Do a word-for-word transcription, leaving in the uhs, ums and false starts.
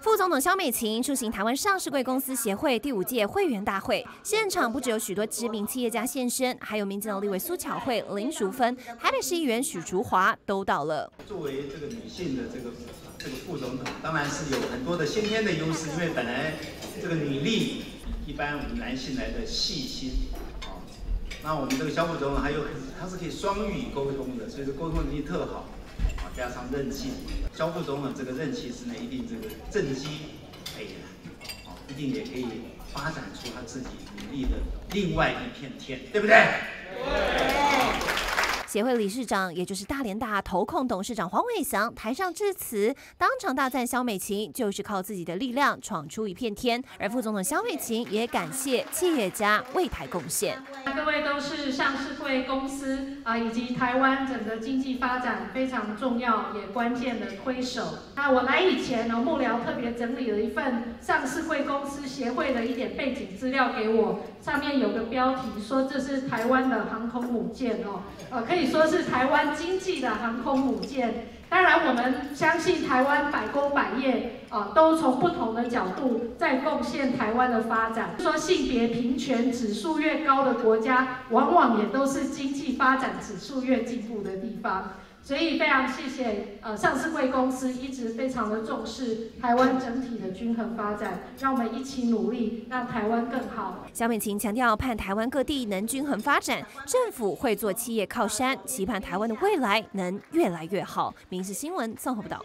副总统萧美琴出席台湾上市柜公司协会第五届会员大会，现场不只有许多知名企业家现身，还有民进党立委苏巧慧、林淑芬、台北市议员许竹华都到了。作为这个女性的这个这个副总统，当然是有很多的先天的优势，因为本来这个女力一般我们男性来的细心，啊，那我们这个萧副总统还有他是可以双语沟通的，所以说沟通能力特好。 加上韧气，萧副总统这个韧气之呢，一定这个政绩，哎呀，哦，一定也可以发展出他自己努力的另外一片天，对不对？对。 协会理事长，也就是大连大投控董事长黄伟翔台上致辞，当场大赞萧美琴就是靠自己的力量闯出一片天。而副总统萧美琴也感谢企业家为台贡献。各位都是上市柜公司啊，以及台湾整个经济发展非常重要也关键的推手。那我来以前呢，幕僚特别整理了一份上市柜公司协会的一点背景资料给我，上面有个标题说这是台湾的航空母舰哦，呃可以。 可以说是台湾经济的航空母舰。当然，我们相信台湾百工百业啊、呃，都从不同的角度在贡献台湾的发展。说性别平权指数越高的国家，往往也都是经济发展指数越进步的地方。所以非常谢谢呃上市柜公司一直非常的重视台湾整体的均衡发展，让我们一起努力，让台湾更好。 萧美琴强调，盼台湾各地能均衡发展，政府会做企业靠山，期盼台湾的未来能越来越好。民视新闻综合报道。